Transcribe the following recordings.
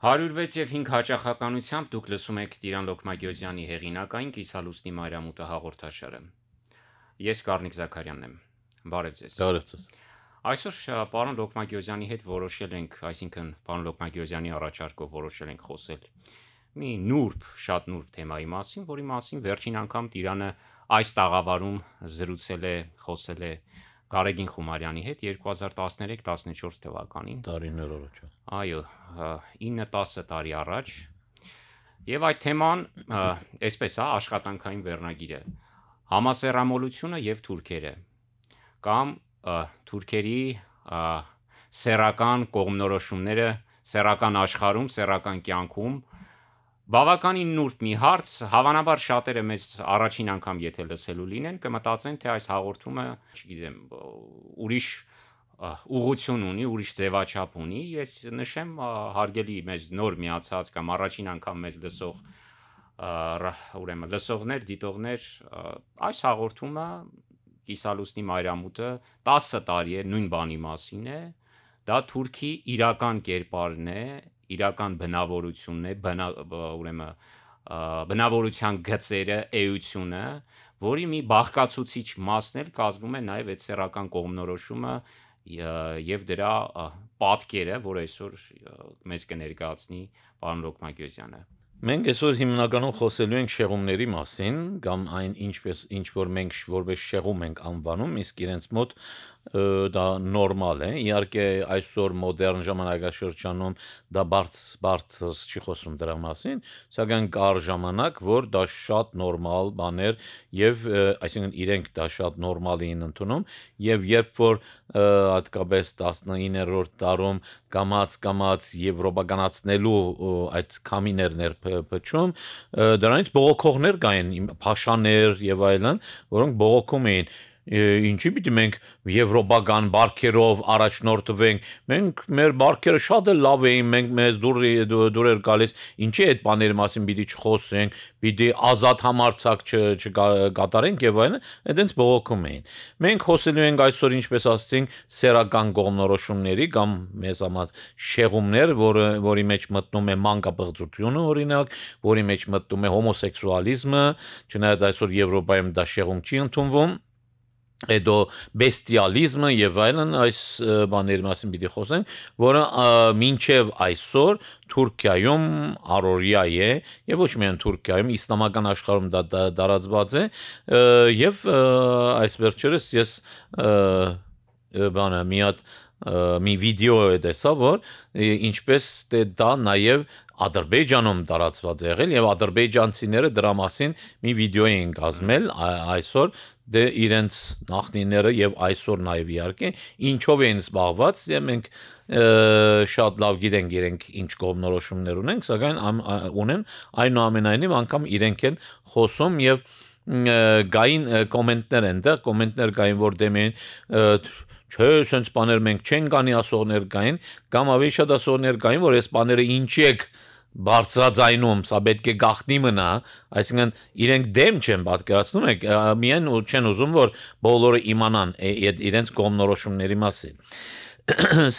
106 և 5 հաճախականությամբ դուք լսում եք Տիրան Լոքմագյոզյանի հեղինակային Կիսալուսնի մայրամուտը հաղորդաշարը։ Ես Կառնիկ Զաքարյանն եմ։ Բարև ձեզ։ Բարև ձեզ։ Այսօր պարոն Լոքմագյոզյանի հետ որոշել ենք, այսինքն պարոն Լոքմագյոզյանի առաջարկով որոշել ենք խոսել մի նուրբ, շատ նուրբ թեմայի մասին, որի մասին վերջին անգամ Տիրանը այս տաղավարում զրուցել է, խոսել է Կարեգին Խումարյանի հետ 2013-14 թվականին տարիներ առաջ։ Այո, 9-10 տարի առաջ։ Եվ այդ թեման, այսպես է, աշխատանքային վերնագիրը համասեռամոլությունը եւ թուրքերը կամ թուրքերի սեռական կողմնորոշումները սեռական աշխարհում, սեռական կյանքում բավականին նուրբ մի հարց, հավանաբար շատերը մեզ առաջին անգամ եթե լսելու լինեն, կմտածեն, թե այս հաղորդումը, չգիտեմ, ուրիշ ուղղություն ունի, ուրիշ ձևաչափ ունի։ Ես նշեմ, հարգելի մեզ նոր միացած կամ առաջին անգամ մեզ լսող, ուրեմն լսողներ, դիտողներ, այս հաղորդումը Կիսալուսնի մայրամուտը 10 տարի է, նույն բանի մասին է, դա Թուրքի իրական կերպարն է, իրական բնավորությունն է, ուրեմն բնավորության գծերը, էությունը, որի մի բաղկացուցիչ մասն էլ կազմում է նաև այդ սեռական կողմնորոշումը եւ դրա պատկերը, որ այսօր մեզ կներկայացնի պարոն Լոքմագյոզյանը։ Մենք այսօր հիմնականում խոսելու ենք շեղումների մասին, կամ այն ինչ որ մենք որպես շեղում ենք անվանում, իսկ իրենց մոտ դա նորմալ է։ Իհարկե այսօր մոդեռն ժամանակաշրջանում դա բարձր չի խոսում դրա մասին, սակայն կար ժամանակ, որ դա շատ նորմալ բան էր եւ այսինքն իրենք դա շատ նորմալ էին ընդունում եւ երբ որ հատկապես 19-րդ դարում կամաց եվրոպականացնելու այդ քամիներն էր փչում, դրանից բողոքողներ կային, փաշաներ եւ այլն, որոնք բողոքում էին։ Ինչի՞ պիտի մենք եվրոպական բարքերով առաջնորդվենք, մենք մեր բարքերը շատ էլ լավ էին, մենք մեզ դուր էր գալիս, ինչի՞ այդ բաների մասին պիտի չխոսենք, պիտի ազատ համարձակ չկատարենք եւ այլն, այդտենց բողոքում էին։ Մենք խոսելու ենք այսօր, ինչպես ասացինք, սերական կողմնորոշումների կամ մեզ համար շեղումներ, որի մեջ մտնում է մանկապղծությունը օրինակ, որի մեջ մտնում է հոմոսեքսուալիզմը, չնայած այսօր Եվրոպայում դա շեղում չի ընդունվում, Edo bestialism եւ այլն այս բաների մասին պիտի խոսենք, որը մինչեւ այսօր Թուրքիայում առօրյա է եւ ոչ միայն Թուրքիայում, իսլամական աշխարհում դա տարածված է եւ այս վերջերս ես բանը մի վիդեո տեսա, որ ինչպես դա նաեւ Ադրբեջանում տարածված է եղել եւ ադրբեջանցիները դրա մասին մի վիդեո են կազմել այսօր դե իրենց նախնիները եւ այսօր նաեւ իհարկե ինչով են զբաղված եւ մենք շատ լավ գիտենք իրենք ինչ կողմնորոշումներ ունեն, սակայն ունեն այնուամենայնիվ անգամ իրենք են խոսում եւ գային կոմենտներ են դա կոմենտներ գային որ դեմին Չէ, սենց բաներ մենք չենք անի ասողներ կային, կամ ավելի շատ ասողներ կային, որ այս բաները ինչի եք բարձրաձայնում, սա պետք է գաղտնի մնա, այսինքն իրենք դեմ չեն պատկերացնում եք, միայն չեն ուզում, որ բոլորը իմանան իրենց կողմնորոշումների մասին։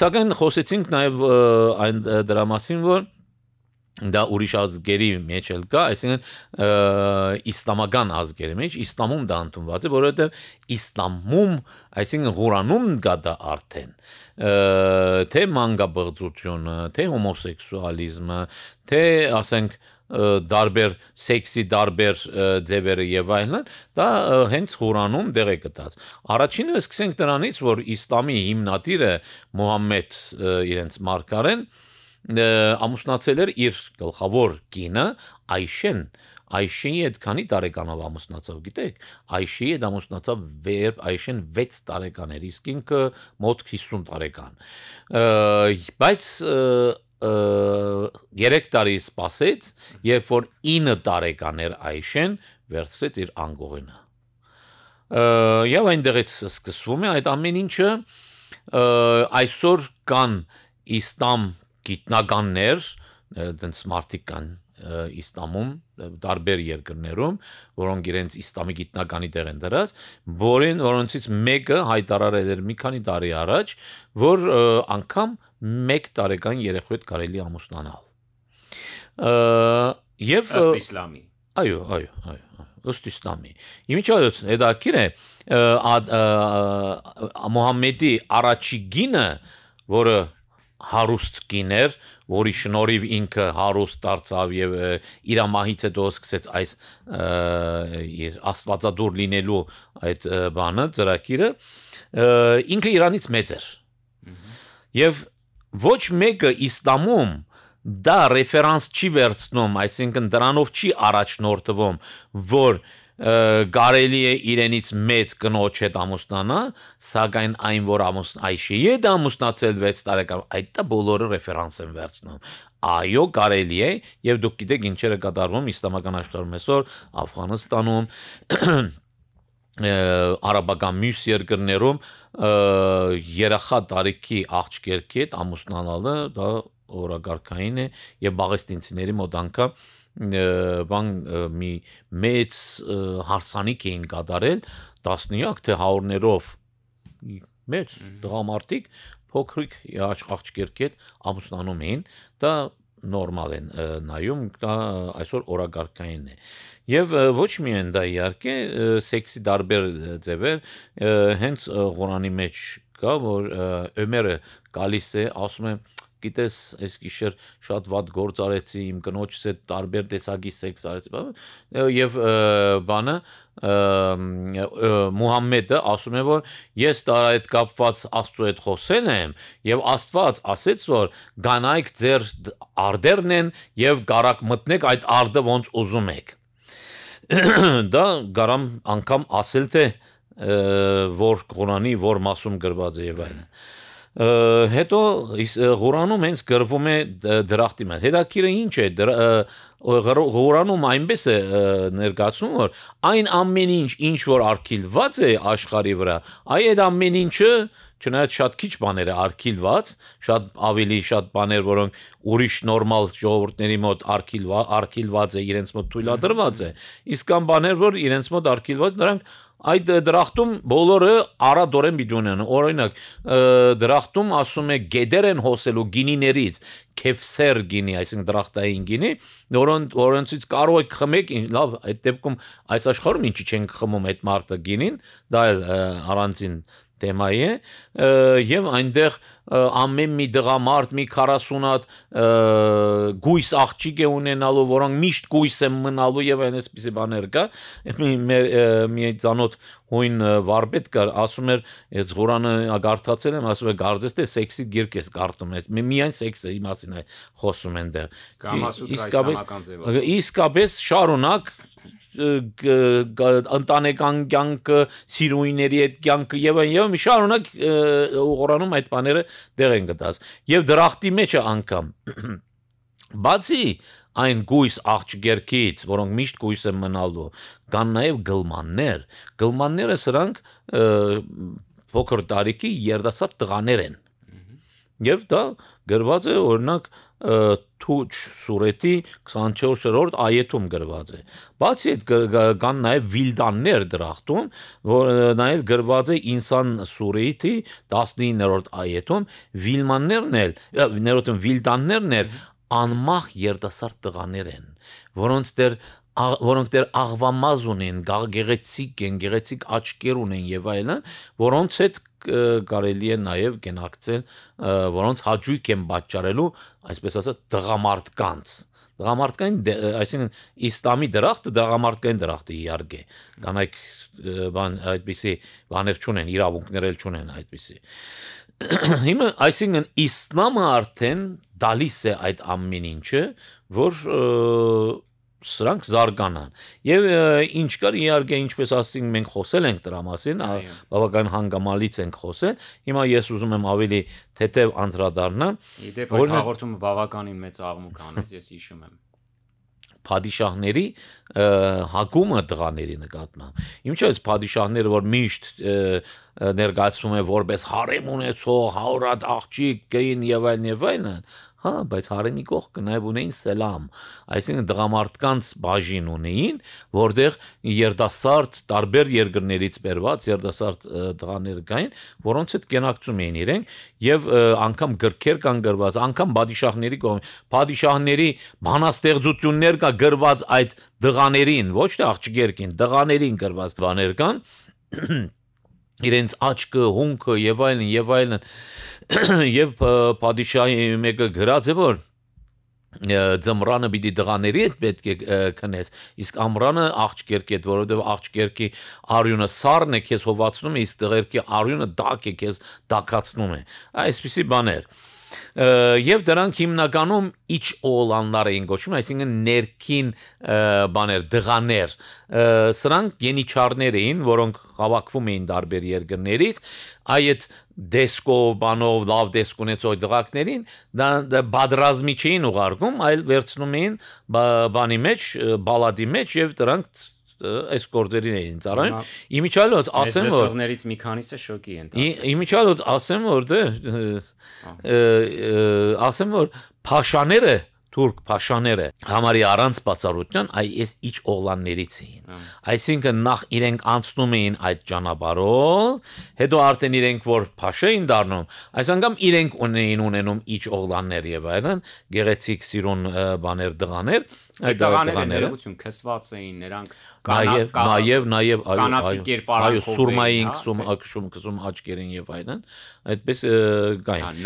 Սակայն խոսեցինք նաև այն դրա մասին, որ Դա ուրիշ ազգերի մեջ էլ կա, այսինքն իսլամական ազգերի մեջ, իսլամում դա ընդունված է, որովհետև իսլամում, այսինքն Ղուրանում կա դա արդեն, թե մանկաբղծությունը, թե հոմոսեքսուալիզմը, թե ասենք Darber, sexy darber ձևերը եւ այլն, դա հենց Ղուրանում դեղ է գտած։ Առաջինը սկսենք դրանից, որ իսլամի հիմնադիրը Մուհամմեդ իրենց մարգարեն ամուսնացել էր իր գլխավոր կինը Այշեն, Այշեի այդքանի տարեկանով ամուսնացավ, գիտեք, Այշեի այդ ամուսնացավ երբ Այշեն 6 տարեկան էր, իսկ ինքը մոտ 50 տարեկան։ Բայց 3 տարի սպասեց, երբ որ 9 տարեկան էր Այշեն, վերցրեց իր անկողինը։ Եվ այնտեղից սկսվում է այդ ամեն ինչը այսօր կան իսլամ գիտնականներ, դենց մարդիկ կան իսլամում, տարբեր երկրներում, որոնք իրենց իսլամի գիտնականի տեղ են դրած, որոնցից մեկը հայտարարել էր մի քանի տարի առաջ, որ անգամ 1 տարեկան երեխու հետ կարելի ամուսնանալ։ Ըստ իսլամի։ Այո, այո, այո, ըստ իսլամի։ Իմիջիայոց հետաքրքիր է Մուհամմեդի առաջի գինը, որը հարուստ գին էր, որի շնորհիվ ինքը հարուստ դարձավ եւ իր մահից հետո սկսեց այս իր աստվածադուր լինելու այդ բանը, ծրագիրը, ինքը Իրանից մեծ էր։ Եվ ոչ մեկը իսլամում դա ռեֆերանս չի վերցնում, այսինքն դրանով չի առաջնորդվում, որ կարելի է իրենից մեծ կնոջ հետ ամուսնանա, սակայն այն որ Այշեյը դա ամուսնացել 6 տարեկան, այդ դա բոլորը ռեֆերանս են վերցնում։ Այո, կարելի է, եւ դուք գիտեք ինչեր է կատարվում իսլամական աշխարհում այսօր, Աֆղանստանում, արաբական մյուս երկրներում երեխա տարիքի աղջկերքի հետ ամուսնանալը դա օրակարգային է եւ բաղեստինցիների մոտ անգամ բան մի մեծ հարսանիք էին կատարել տասնյակ թե հարյուրներով մեծ դրամատիկ փոքրիկ աղջկերքի հետ ամուսնանում էին դա normal են նայում դա այսօր օրակարգային է եւ ոչ միայն դա իհարկե սեքսի դարբեր ձևեր հենց Ղուրանի մեջ կա որ Օմերը գալիս է ասում է գիտես այս գիշեր շատ վատ գործ արեցի իմ կնոջս հետ տարբեր տեսակի սեքս արեցի եւ բանը Մուհամմեդը ասում է որ ես տարա այդ կապված Աստծո հետ խոսել եմ եւ Աստված ասեց որ գանայք ձեր արդերն են եւ գարակ մտնեք այդ արդը ոնց ուզում եք դա գարամ անգամ ասել թե որ Ղուրանի որ մասում գրված է եւ այլն հետո Ղուրանում հենց գրվում է դրախտի մեջ։ Հետաքրքիրը ինչ է Ղուրանում այնպես է ներկայացնում որ այն ամեն ինչ ինչ որ արգելված է աշխարհի վրա, այ այդ ամեն ինչը չնայած շատ քիչ բաներ է արգելված, շատ ավելի շատ բաներ որոնք ուրիշ նորմալ ժողովուրդների մոտ արգելված է, իրենց մոտ թույլատրված է, իսկ այն բաներ որ իրենց մոտ արգելված նրանք Այդ դրախտում բոլորը առատորեն պիտի ունենան, օրինակ դրախտում ասում է գեդեր են հոսելու գինիներից, քեֆսեր գինի, այսինքն դրախտային գինի, որոնցից կարող եք խմեք, լավ, այդ դեպքում այս աշխարհում ինչի չենք խմում այդ մարտը գինին, դա առանձին թեմա է, եւ այնտեղ ամեն մի դղամարդ մի 40 հատ գույս աղջիկ է ունենալու, որոնք միշտ գույս են մնալու եւ այնպիսի բաներ կա։ Մի ծանոթ հույն վարպետ կար, ասում էր, «Այս Ղուրանը գարթացել եմ», ասում է, «Գարձես թե սեքսի գիրք ես գարթում»։ Միայն սեքսի իմացին է խոսում այնտեղ։ Կամա Սուտրա իսկապես շարունակ ընտանեկան կյանքը, սիրուհիների հետ կյանքը եւ այլն, շարունակ Ղուրանում այդ բաները դեղ են գտած եւ դրախտի մեջ անգամ բացի այն գույս աղջկերքից որոնք միշտ գույս են մնալու կան նաեւ գլմաններ գլմանները սրանք փոքր տարիքի երդասարդ տղաներ են եւ դա գրված է օրինակ Թուջ սուրետի 24-րդ այեթում գրված է։ Բացի այդ կան նաև վիլդաններ դրախտում, որ նաև գրված է Ինսան սուրեի 19-րդ այեթում, վիլդաններն էլ անմահ երդասարդ տղաներ են, որոնք դեռ աղվամազ ունեն, գեղեցիկ են, գեղեցիկ աչքեր ունեն եւ այլն, որոնց հետ կարելի է նաեւ գենակցել, որոնց հաճույք են պատճառելու, այսպես ասած, դղամարդկանց։ Դղամարդկային, այսինքն իսլամի դրախտը դղամարդկային դրախտ է իհարկե։ Կանայք բան այդպիսի բաներ չունեն, իրավունքներ էլ չունեն այդպիսի։ Հիմա այսինքն իսլամը արդեն դալիս է այդ ամեն ինչը, որ սրանք զարգանան եւ ինչ կար իհարկե ինչպես ասենք մենք խոսել ենք դրա մասին բավական հանգամանալից ենք խոսել հիմա ես ուզում եմ ավելի թեթև անդրադառնամ իդեպ այդ հաղորդումը բավականին մեծ աղմուկ անեց ես հիշում եմ Փադիշահների հակումը տղաների նկատմամբ։ Ինչո՞ւ փադիշահները որ միշտ ներկայացվում են որպես հարեմ ունեցող, 100 հատ աղջիկ, գին եւ այլն, Հա, բայց հարեմի կողքը նաև ունեին սելամ, այսինքն դղամարդկանց բաժին ունեին, որտեղ երդասարդ տարբեր երկրներից բերված երդասարդ տղաներ կային, որոնց հետ կենակցում էին իրենք եւ անգամ գրքեր կան գրված, անգամ բադիշահների բանաստեղծություններ կա գրված այդ դղաներին, ոչ թե աղջիկերքին, դղաներին գրված բաներ կան։ Իրենց աչքը, հունքը եւ այլն եւ падիշայի մեկը գրած է որ ձմռանը պիտի դղաների հետ պետք է քնես իսկ ամռանը աղջկերքի հետ որովհետեւ աղջկերքի արյունը սառն է քեզ հովացնում է իսկ դղերքի արյունը դակ է քեզ դակացնում է այսպիսի բաներ Եվ դրանք հիմնականում իջ օլաններ էին գոչում, այսինքն ներքին բաներ, դղաներ, սրանք ենիչարներ էին, որոնք հավաքվում էին տարբեր երկրներից, այդ դեսկով, բանով, լավ դեսկ ունեցող դղակներին բադրազմի չէին ուղարկում, այլ վերցնում էին բանի մեջ, բալադի մեջ եւ դրանք այս գործերին էին ծառայում։ Իմիջալոց ասեմ որ լսողներից մի քանիսը շոկի են տալիս։ Իմիջալոց ասեմ որ դե ասեմ որ փաշաները Թուրք փաշաները համարի առանց բացառության այս իջ օղլաններից էին։ Այսինքն նախ իրենք անցնում էին այդ ճանապարհով, հետո արդեն իրենք որ փաշե էին դառնում, այս անգամ իրենք ունենում իջ օղլաններ եւ այլն, գեղեցիկ սիրուն բաներ դղաներ, այդ դղաները քսված էին, նրանք նաեւ կանացի կերպարանքով, սուրմային կսում աչքերին եւ այլն, այդպես կային։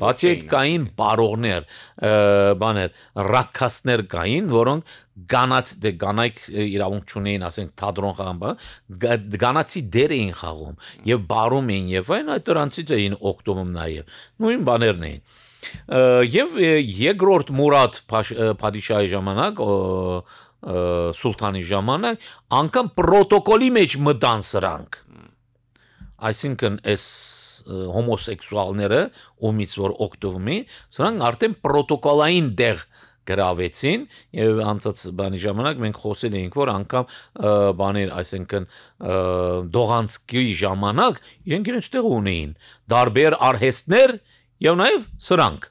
Բացի այդ կային բարողներ բաներ, ռակքասներ կային, որոնք գանաց դե գանայք իրավունք չունեին, ասենք թատրոն խաղը, գանացի դեր էին խաղում եւ բարում էին եւ այն այդ դրանից էին օկտոմում նաեւ։ Նույն բաներն էին։ Եվ երկրորդ Մուրադ падիշայի ժամանակ, սուլթանի ժամանակ, անգամ պրոտոկոլի մեջ մտան սրանք։ Այսինքն էս հոմոսեքսուալները ումից որ օգտվում էին, սրանք արդեն պրոտոկոլային դեղ գրավեցին եւ անցած բանի ժամանակ մենք խոսել էինք որ անգամ բաներ, այսինքն դողանցքի ժամանակ իրենք իրենց տեղ ունեին, դարբեր արհեստներ եւ նաեւ սրանք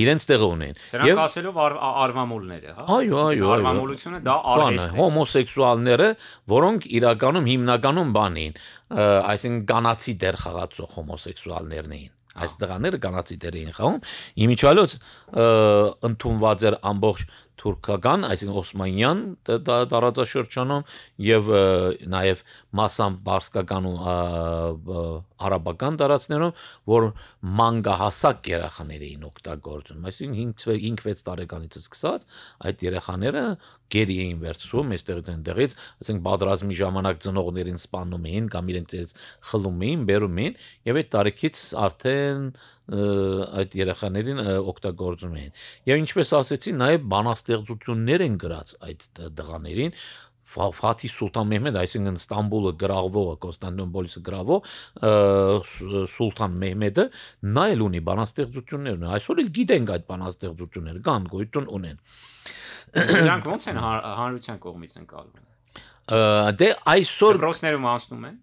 իրենց տեղ ունեին։ Սրանք ասելով արվամոլները, հա։ Այո, այո, արվամոլությունը դա արհեստ է։ Հոմոսեքսուալները, որոնք իրականում հիմնականում բան էին, այսինքն կանացի դեր խաղացող հոմոսեքսուալներն էին։ Այս տղաները կանացի դեր էին խաղում։ Իմիջալոց ընդունված էր ամբողջ թուրքական, այսինքն օսմանյան տարածաշրջանում եւ նաեւ մասամբ բարսկական ու արաբական տարածներում, որ մանկահասակ երեխաներ էին օգտագործում, այսինքն 5-6 տարեկանից սկսած այդ երեխաները գերի էին վերցվում այստեղից այնտեղից, ասենք բադրազմի ժամանակ ծնողներին սպանում էին կամ իրենցից խլում էին, բերում էին եւ այդ տարիքից արդեն այդ երեխաներին օգտագործում էին եւ ինչպես ասեցի նաեւ բանաստեղծություններ են գրած այդ դղաներին Ֆաթիհ Սուլթան Մեհմեդ այսինքն Ստամբուլը գրավող Կոստանդնուպոլիսը գրավող Սուլթան Մեհմեդը նա էլ ունի բանաստեղծություններ այսօր էլ գիտենք այդ բանաստեղծությունները կան գոյություն ունեն Դրանք ո՞նց են հանրության կողմից ընկալվում Դե այսօր ռոսներում անցնում են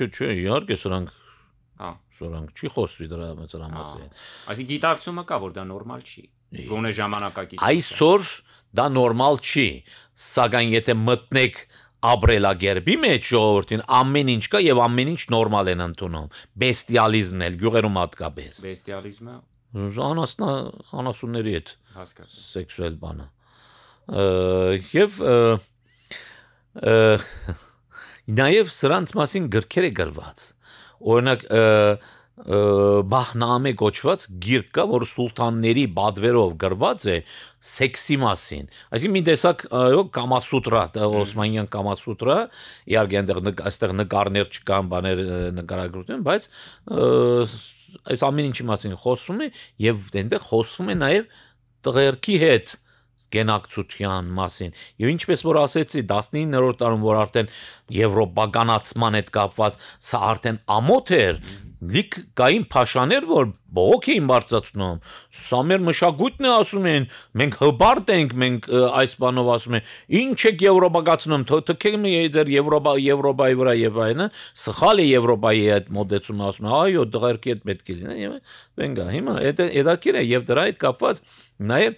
Չէ, իհարկե սրանք Սրանք չի խոսվի դրա մասին։ Այսինքն գիտակցումը կա, որ դա նորմալ չի։ Գոնե ժամանակակից։ Այսօր դա նորմալ չի, սակայն եթե մտնեք ապրելակերպի մեջ ժողովրդին ամեն ինչ կա եւ ամեն ինչ նորմալ են ընդունում։ Բեստիալիզմն էլ գյուղերում հատկապես։ Բեստիալիզմը անասունների հետ սեքսուալ բանը։ Եվ նաեւ սրանց մասին գրքեր է գրված։ Օրինակ բահնամե գոչված գիրք կա, որ սուլտանների բադվերով գրված է սեքսի մասին։ Այսինքն մի տեսակ Կամա Սուտրա, օսմանյան Կամա Սուտրա, իհարկե այստեղ նկարներ չկան, բաներ նկարագրություն, բայց այս ամեն ինչի մասին խոսվում է եւ այնտեղ խոսվում է նաեւ տղերքի հետ գենակցության մասին։ Եվ ինչպես որ ասեցի 19-րդ դարում, որ արդեն եվրոպականացման հետ կապված, սա արդեն ամոթ էր, Գլիկ կային փաշաներ, որ բողոք էին բարձրացնում, սա մեր մշակույթն է ասում են, մենք հբարտ ենք, մենք այս բանով ասում են, ինչ եք եվրոպակացնում, թքեք ձեր եվրոպայի վրա եւ այնը, սխալ է եվրոպայի այդ մոդեցումը, ասում են, այո, դղերքի հետ պետք է լինի, վենգա, հիմա հետաքրքիր է եւ դրա հետ կապված նաեւ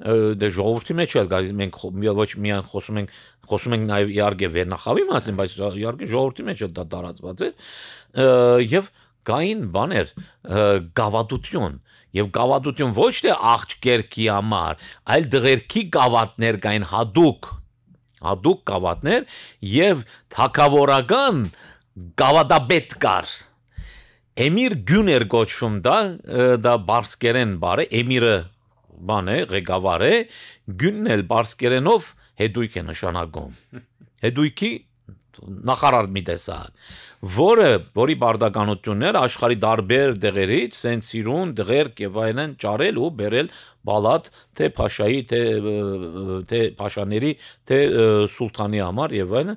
դե ժողովրդի մեջ էլ գալիս մենք ոչ միայն խոսում ենք նաև իհարկե վերնախավի մասին, բայց իհարկե ժողովրդի մեջ էլ դա տարածված է եւ գային բաներ գավադություն եւ գավադություն ոչ թե աղջկերքի համար, այլ դղերքի գավաթներ կային հադուկ գավաթներ եւ թակավորական գավադաբեդ կար Էմիր գյուներ գոչվում դա բարսկերեն բարը Էմիրը բան է, ղեկավար է, գյունն էլ բարսկերենով հետույք է նշանակում։ Հետույքի նախարար մի տեսակ, որի բարդականությունները աշխարհի դարբեր դեղերից, սենց սիրուն, դղերք եւ այլն ճարել ու բերել բալատ թե փաշայի, թե փաշաների, թե սուլթանի համար եւ այլն։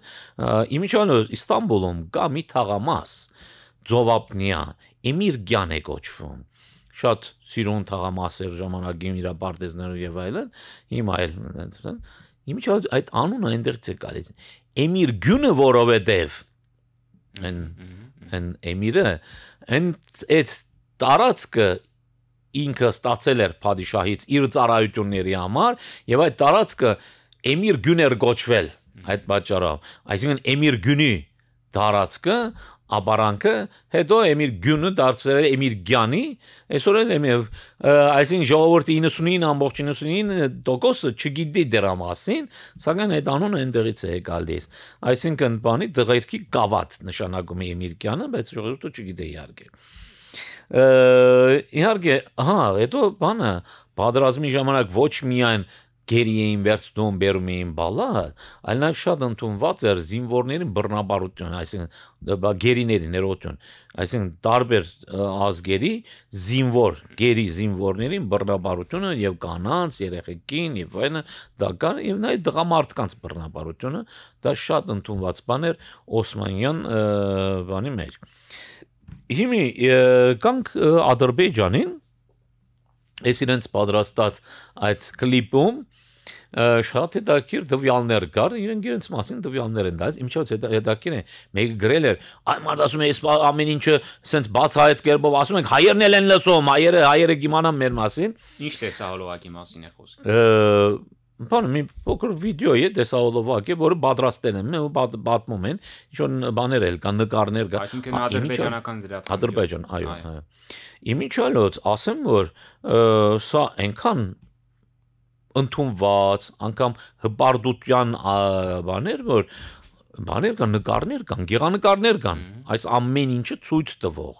Իմիջիանոց Իստանբուլում կա մի թաղամաս, Ձովապնիա, Էմիրգյան է կոչվում։ Շատ սիրուն թաղամասեր ժամանակին իր պարտեզներով եւ այլն հիմա այլ իմիջիա այդ անունը այնտեղից է գալիս Էմիր գյունը որովհետեւ այն Էմիրը այդ տարածքը ինքը ստացել էր падիշահից իր ծառայությունների համար եւ այդ տարածքը Էմիր գյուներ գոչվել այդ պատճառով այսինքն Էմիր գյունի տարածքը Ապարանքը հետո Էմիր գյունը դարձել Էմիր գյանի, այսօր էլ Էմիր, այսինքն ժողովրդի 99.99%-ը չգիտի դրա մասին, սակայն այդ անունը այնտեղից է գալիս։ Այսինքն բանի դղերքի գավաթ նշանակում է Էմիր գյանը, բայց ժողովուրդը չգիտի իհարկե։ Իհարկե, հա, հետո բանը պատերազմի ժամանակ ոչ միայն Գերի էին վերցնում, բերում էին բալատ, այլ նաև շատ ընդունված էր զինվորներին բռնաբարություն, այսինքն գերիների ներողություն, այսինքն տարբեր ազգերի զինվոր, գերի զինվորներին բռնաբարությունը եւ կանանց, երեխեքին եւ այլն, դա կան եւ նաեւ դղամարդկանց բռնաբարությունը, դա շատ ընդունված բան էր Օսմանյան բանի մեջ։ Հիմա կանք Ադրբեջանին Ես իրենց պատրաստած այդ կլիպում շատ հետաքրքիր դվյալներ կար, իրենց մասին դվյալներ են դարձ, ինչո՞ց հետաքրքիր է։ Մեկը գրել էր, այ մարդ ասում է, «Ես ամեն ինչը սենց բացահայտ կերպով ասում ենք, հայերն էլ են լսում, հայերը կիմանան մեր մասին»։ Ինչ տեսահոլովակի մասին է խոսքը։ Բանը մի փոքր վիդեո է տեսահոլովակ է, որը պատրաստել են, պատմում են, ինչ-որ բաներ էլ կան, նկարներ կան։ Այսինքն ադրբեջանական դրացում։ Ադրբեջան, այո, այո։ Իմիջիալոց ասեմ, որ սա այնքան ընդունված, անգամ հպարտության բաներ, որ բաներ կան, նկարներ կան, գեղանկարներ կան, այս ամեն ինչը ցույց տվող։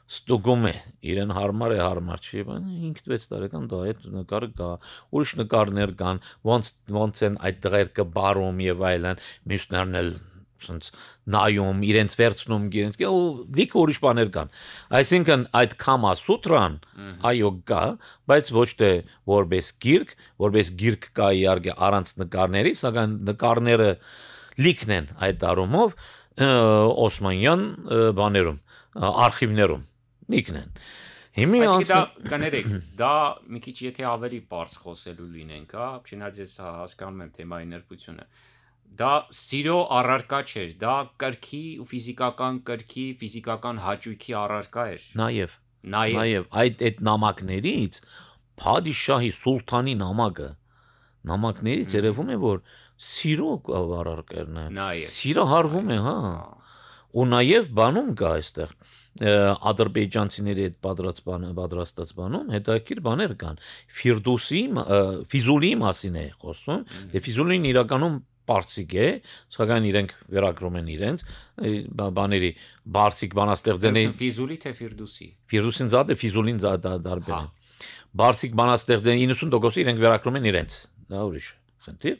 ստուգում է, իրեն հարմար է, հարմար չի, 5-6 տարեկան դա այդ նկարը կա, ուրիշ նկարներ կան, ոնց են այդ դղերքը բարում եւ այլն, մյուսներն էլ նայում, իրենց վերցնում, իրենց ու դիք ուրիշ բաներ կան։ Այսինքն այդ Կամա Սուտրան այո կա, բայց ոչ թե որպես գիրք կա իհարկե առանց նկարների, սակայն նկարները լիքն են այդ առումով Օսմանյան բաներում, արխիվներում Նիկնեն։ Հիմա կաներեք, դա մի քիչ եթե ավելի բարձ խոսելու լինենք, հա, չնայած ես հասկանում եմ թեմայի ներբությունը։ Դա սիրո առարկա չէր, դա կրքի ու ֆիզիկական հաճույքի առարկա էր։ Նաև այդ նամակներից падիշահի սուլթանի նամակներից երևում է, որ սիրո առարկան է։ Սիրո հարվում է, հա։ Ու նաև բանում կա այստեղ ադրբեջանցիների հետ պատրաստած բանում հետաքրքիր բաներ կան Ֆիրդուսի Ֆիզուլի մասին է խոսում, դե Ֆիզուլին իրականում Parsic e, să găni irenc vera gromeni irenc, baneri barsic banasterdzeni. Fizuli te Firdusi. Firdusi în zade, Fizuli în zade darbene. Barsic banasterdzeni, nu sunt dogosi irenc vera gromeni irenc. Da, uriș. Xentir.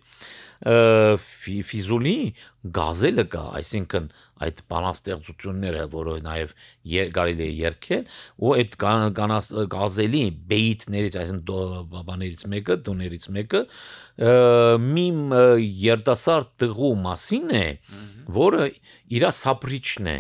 Fizuli gazele ca, այսինքն այդ բանաստեղծությունները, որը նաև գարելի է երկել, ու այդ գազելի բեյթներից, այսինքն բաներից մեկը, տոներից մեկը, մի երիտասարդ տղու մասին է, որը իր սապրիչն է,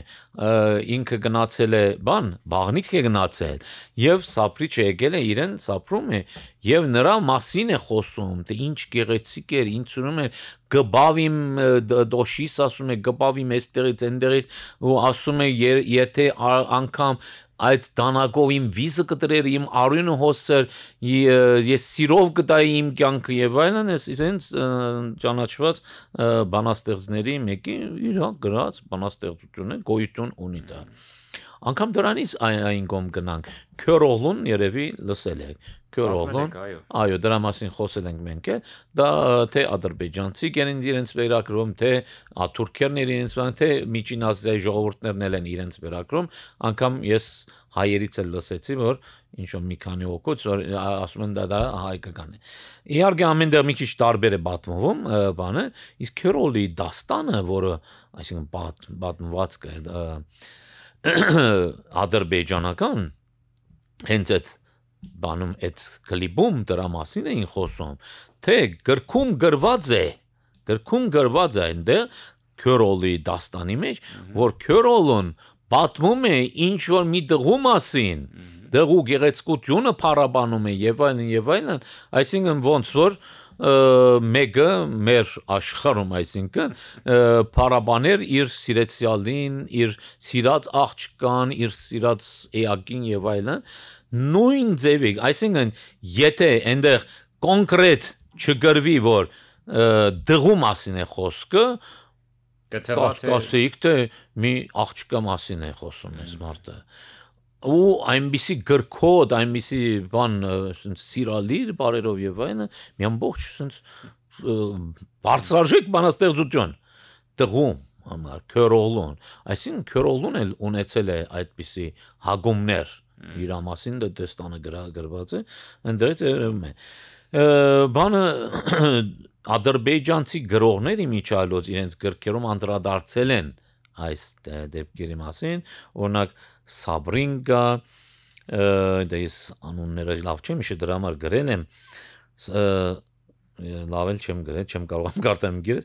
ինքը գնացել է բան, բաղնիկ է գնացել, եւ սապրիչը եկել է իրեն սապրում է, եւ նրա մասին է խոսում, թե ինչ գեղեցիկ էր, ինչ ունում էր, գբավիմ դոշիս ասում է, գբավիմ այստեղից այնտեղից ու ասում է եթե անգամ այդ դանակով իմ վիզը կտրեր, իմ արյունը հոսեր, ես սիրով կտայի իմ կյանքը եւ այլն, ես ինձ ճանաչված բանաստեղծների մեկի իր գրած բանաստեղծությունը գոյություն ունի դա։ Անկամ դրանից այն կողմ գնանք, Քյորօղլուն երևի լսել եք, Քյորօղլուն, այո, դրա մասին խոսել ենք մենք էլ, դա թե ադրբեջանցիք են իրենց վերագրում, թե թուրքերն են իրենց վերագրում, թե միջինազիայի ժողովուրդներն են իրենց վերագրում, անկամ ես հայերից էլ լսեցի, որ ինչ-որ մի քանի օգուտ, որ ասում են դա հայկական է։ Իհարկե ամենտեղ մի քիչ տարբեր է պատմվում բանը, իսկ Քյորօղլի դաստանը, որը այսինքն պատմվածքը ադրբեջանական հենց այդ բանում այդ կլիպում դրա մասին էին խոսում, թե գրքում գրված է այնտեղ Քյորօղլի դաստանի մեջ, որ Քյորօղլուն պատմում է ինչ որ մի դղու մասին, դղու գեղեցկությունը փառաբանում է եւ այլն եւ այլն, այսինքն ոնց որ մեկը մեր աշխարհում, այսինքն փարաբաներ իր սիրեցյալին, իր սիրած աղջկան, իր սիրած էակին եւ այլն, նույն ձևին, այսինքն եթե այնտեղ կոնկրետ չգրվի, որ դղու մասին է խոսքը, կասեիք թե մի աղջկա մասին է խոսում այս մարդը։ Ու այնպիսի գրքոտ, այնպիսի բան սիրալիր բարերով եւ այլն, մի ամբողջ բարձրաժեք բանաստեղծություն տղու համար, Քյորօղլուն, այսինքն Քյորօղլուն էլ ունեցել է այդպիսի հագումներ, իր մասին դա դեստանը գրված է, այնտեղից երևում է։ Բանը ադրբեջանցի գրողների միջալոց իրենց գրքերում անդրադարձել են այս դեպքերի մասին, օրինակ Սաբրինգա, դա ես անունները լավ չեմ հիշում, դրա համար գրել եմ, լավ էլ չեմ գրել, չեմ կարողանում կարդալ գիրս,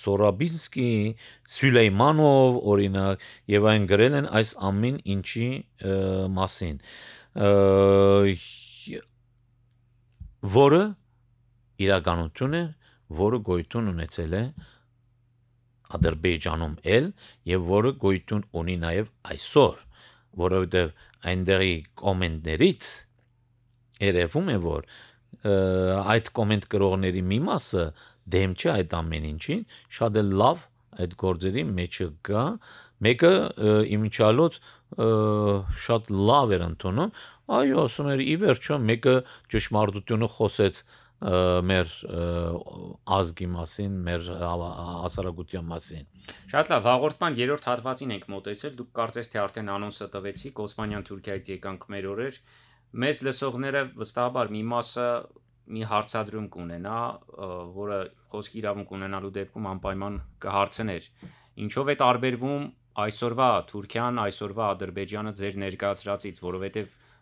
Սորաբինսկի, Սյուլեյմանով օրինակ, եւ այն գրել են այս ամեն ինչի մասին, որը իրականություն է, որը գոյություն ունեցել է Ադրբեջանում էլ եւ որը գոյություն ունի նաեւ այսօր, որովհետեւ այնտեղի կոմենտներից երևում է, որ այդ կոմենտ գրողների մի մասը դեմ չէ այդ ամեն ինչին, շատ էլ լավ այդ գործերի մեջը կա, մեկը իմիջալոց շատ լավ էր ընդունում, այո, ասում էր ի վերջո մեկը ճշմարտությունը խոսեց մեր ազգի մասին, մեր հասարակության մասին։ Շատ լավ, հաղորդման երրորդ հատվածին ենք մոտեցել, դուք կարծես թե արդեն անոնսը տվեցիք, Օսմանյան Թուրքիայից եկանք մեր օրեր, մեզ լսողները վստահաբար մի մասը մի հարցադրում կունենա, որը խոսքի իրավունք ունենալու դեպքում անպայման կհարցներ, ինչով է տարբերվում այսօրվա Թուրքիան, այսօրվա Ադրբեջանը ձեր ներկայացրածից, որովհետև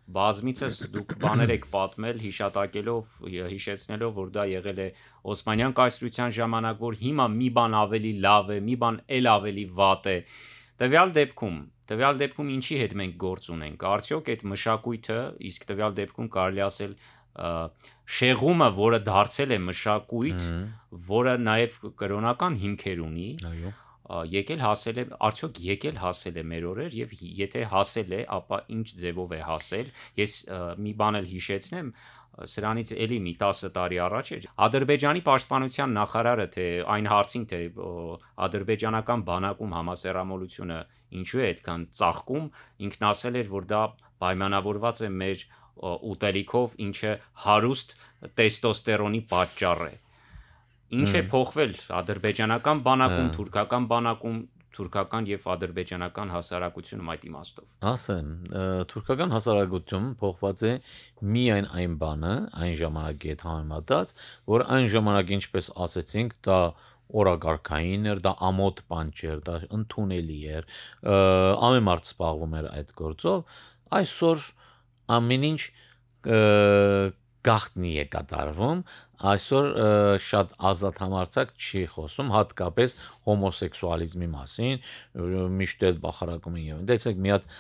բազմիցս դուք բաներ եք պատմել, հիշատակելով, հիշեցնելով, որ դա եղել է Օսմանյան կայսրության ժամանակ, որ հիմա մի բան ավելի լավ է, մի բան էլ ավելի վատ է։ Տվյալ դեպքում ինչի հետ մենք գործ ունենք, արդյոք այդ մշակույթը, իսկ տվյալ դեպքում կարելի ասել շեղումը, որը դարձել է մշակույթ, որը նաև կրոնական հիմքեր ունի, արդյոք եկել հասել է մեր օրեր և եթե հասել է, ապա ինչ ձևով է հասել, ես մի բան էլ հիշեցնեմ, սրանից էլի մի 10 տարի առաջ էր, Ադրբեջանի պաշտպանության նախարարը թե այն հարցին, թե ադրբեջանական բանակում համասեռամոլությունը ինչու է այդքան ծաղկում, ինքն ասել էր, որ դա պայմանավորված է մեր ուտելիքով, ինչը հարուստ տեստոստերոնի պատճառ է։ Ինչ է փոխվել ադրբեջանական բանակում, թուրքական բանակում, թուրքական եւ ադրբեջանական հասարակությունում այդ իմաստով։ Ասեն, թուրքական հասարակություն փոխված է միայն այն բանը, այն ժամանակի հետ համեմատած, որ այն ժամանակ ինչպես ասացինք, դա օրակարգային էր, դա ամոթ բան չէր, դա ընդունելի էր, ամեմարդ սպառվում էր այդ գործով, այսօր ամեն ինչ գաղտնի է կատարվում, այսօր շատ ազատ համարձակ չի խոսում, հատկապես հոմոսեքսուալիզմի մասին, միշտ էլ բախարակում են եւ այլն։ Դե մի հատ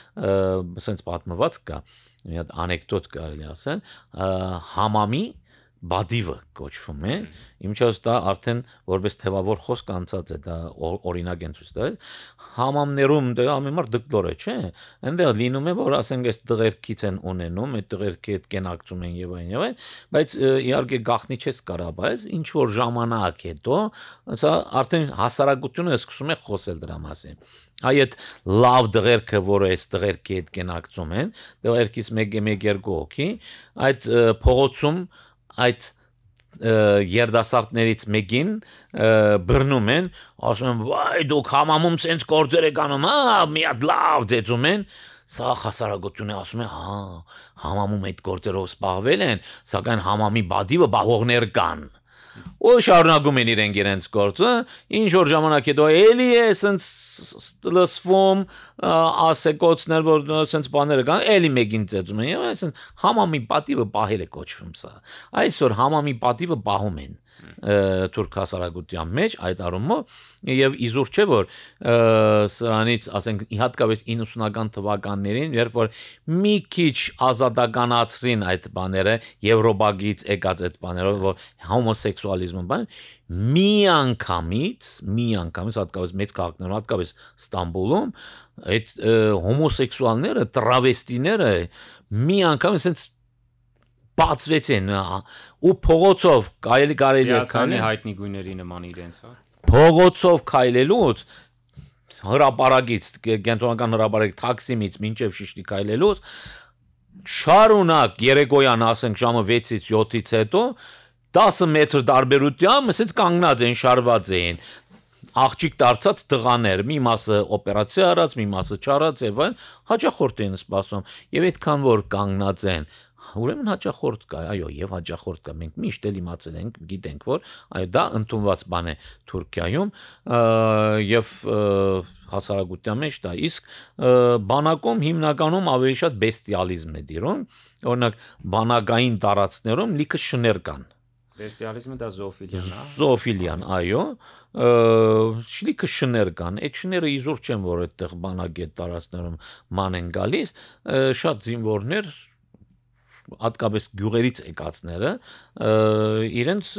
սենց պատմված կա, մի հատ անեկդոտ կարելի ասել, համամի բադիվը կոչվում է, իմիջիայս դա արդեն որպես թևավոր խոսք անցած է, դա օրինակ են ցույց տալիս, համամներում դա ամենամար դկտոր է, չէ՞, այնտեղ լինում է, որ ասենք այս տղերքից են ունենում, այդ տղերքի հետ կենակցում են եւ այն եւ այլն, բայց իհարկե գախնի չես կարա, բայց ինչ որ ժամանակ հետո, հա արդեն հասարակությունը սկսում է խոսել դրա մասին։ Այ այդ լավ դղերքը, որ այս տղերքի հետ կենակցում են, դղերքից 1-2 հոգի, այդ փողոցում այդ երդասարտներից մեկին բռնում են, ասում են, «Վայ, դուք համամում սենց գործեր եք անում, հա, մի հատ լավ ծեծում են»։ Սա հասարակությունը ասում է, «Հա, համամում այդ գործերով սպահվել են, սակայն համամի բադիվը բահողներ կան»։ Ու շարունակում են իրենց գործը, ինչ որ ժամանակ հետո էլի է սենց լսվում, ասեկոցներ, որ սենց բաները կան, էլի մեկին ծեծում են, եւ այսն համամի պատիվը պահել է կոչվում սա։ Այսօր համամի պատիվը պահում են թուրք հասարակության մեջ այդ առումով, եւ իզուր չէ որ սրանից, ասենք, հատկապես 90-ական թվականներին, երբ որ մի քիչ ազատականացրին այդ բաները, եվրոպայից եկած այդ բաներով, որ հոմոսեքսուալիզմը բան, մի անգամից հատկապես մեծ քաղաքներում, հատկապես Ստամբուլում, այդ հոմոսեքսուալները, տրավեստիները մի անգամից այսպես բացվեցին ու փողոցով կարելի է քանի հայտնի գույների նման իրենց, հա, փողոցով քայլելուց հրապարակից, կենտրոնական հրապարակ Թաքսիմից մինչև Շիշտի քայլելուց շարունակ երեկոյան, ասենք ժամը 6-ից 7-ից հետո 10 մետր տարբերությամբ այսպես կանգնած են, շարված էին աղջիկ դարձած տղաներ, մի մասը օպերացիա արած, մի մասը չարած եւ այլն, հաճախորդ են սպասում, եւ այդքան որ կանգնած են, ուրեմն հաճախորդ կա, այո, եւ հաճախորդ կա, մենք միշտ էլ իմացել ենք, գիտենք, որ այո, դա ընդունված բան է Թուրքիայում եւ հասարակության մեջ դա, իսկ բանակում հիմնականում ավելի շատ բեստիալիզմ է դիրում, օրինակ բանակային տարածքներում լիքը շներ կան։ Բեստիալիզմը դա զոֆիլիան, հա։ Զոֆիլիան, այո, շլիկը շներ կան, այդ շները իզուր չեն, որ այդտեղ բանակ է տարածներում ման են գալիս, շատ զինվորներ, հատկապես գյուղերից եկածները, իրենց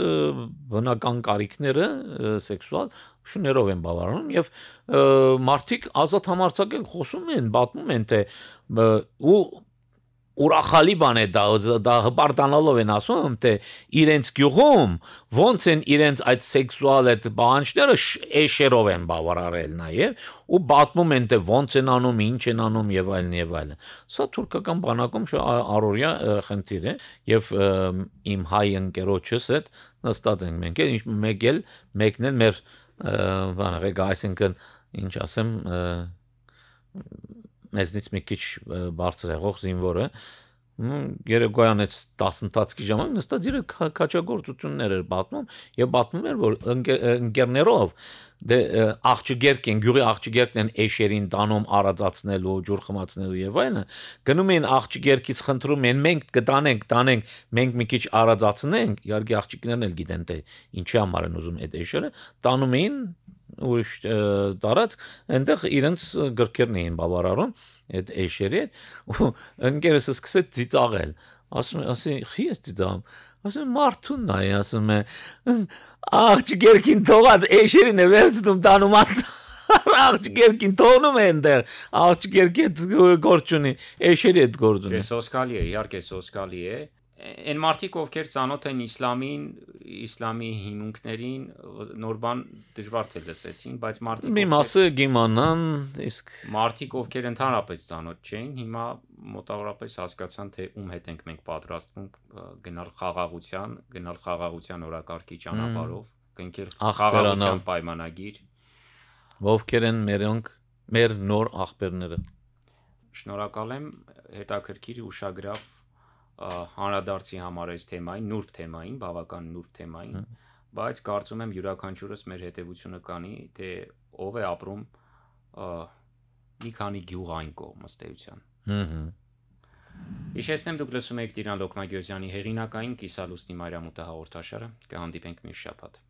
բնական կարիքները սեքսուալ շներով են բավարարում եւ մարդիկ ազատ համարձակ են խոսում են, պատմում են, թե ու ուրախալի բան է դա, դա հպարտանալով են ասում, թե իրենց գյուղում ոնց են իրենց այդ սեքսուալ այդ բանջները էշերով են բավարարել նաեւ, ու պատմում են, թե ոնց են անում, ինչ են անում եւ այլն եւ այլն։ Սա թուրքական բանակում առօրյա խնդիր է եւ իմ հայ ընկերոջս հետ նստած ենք մենք, մեկն էլ մեր բանը, այսինքն ինչ ասեմ, մեզնից մի քիչ բարձր եղող զինվորը, երեկոյան այդ դասընթացի ժամանակ նստած իր քաչագործություններ էր պատմում եւ պատմում էր, որ ընկերներով դե աղջիկերք են, գյուղի աղջիկերքն են էշերին տանում արածացնելու, ջուր խմացնելու եւ այլն, գնում են աղջիկերքից խնդրում են, մենք կտանենք, մենք մի քիչ արածացնենք, իհարկե աղջիկներն էլ գիտեն, թե ինչի համար են ուզում այդ էշերը, տանում էին ուրիշ տարածք, այնտեղ իրենց գրքերն էին բավարարում այդ էշերի հետ, ու ընկերս սկսեց ծիծաղել, ասում, «Խի ես ծիծաղում»։ Ասում, «Մարդունն է», ասում է, «Աղջիկերքին թողած էշերին է վերցնում, տանում աղջիկերքին թողնում է այնտեղ, աղջիկերքի հետ գործ չունի, էշերի հետ գործ ունի»։ Սոսկալի է, իհարկե սոսկալի է։ Այն մարդիկ, ովքեր ծանոթ են իսլամին, իսլամի հիմունքներին, նոր բան դժվար թե լսեցին, բայց մարդիկ մի մասը գիմանան, իսկ մարդիկ, ովքեր ընդհանրապես ծանոթ չէին, հիմա մոտավորապես հասկացան, թե ում հետ ենք մենք պատրաստվում գնալ խաղաղության օրակարգի ճանապարհով, կնքել խաղաղության պայմանագիր, ովքեր են մերոնք մեր նոր աղբերները։ Շնորհակալ եմ հետաքրքիր ուշագրավ հանրադարձի համար այս թեմային, նուրբ թեմային, բավական նուրբ թեմային, բայց կարծում եմ յուրաքանչյուրս մեր հետևությունը կանի, թե ով է ապրում մի քանի գյուղ այն կողմ ըստ էության։ Հհհ։ Հիշեցնեմ, դուք լսում եք Տիրան Լոքմագյոզյանի հեղինակային Կիսալուսնի մայրամուտը հաղորդաշարը, կհանդիպենք մյուս շաբաթ։